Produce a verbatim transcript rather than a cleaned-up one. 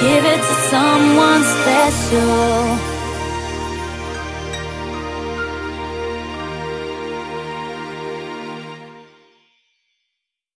Give it to someone special.